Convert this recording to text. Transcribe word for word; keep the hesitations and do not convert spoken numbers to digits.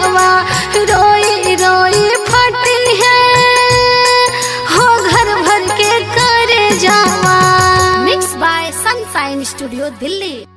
लगवा रोई रोई फटी है हो घर भर के करे जावा। Mix by Sunshine Studio Delhi.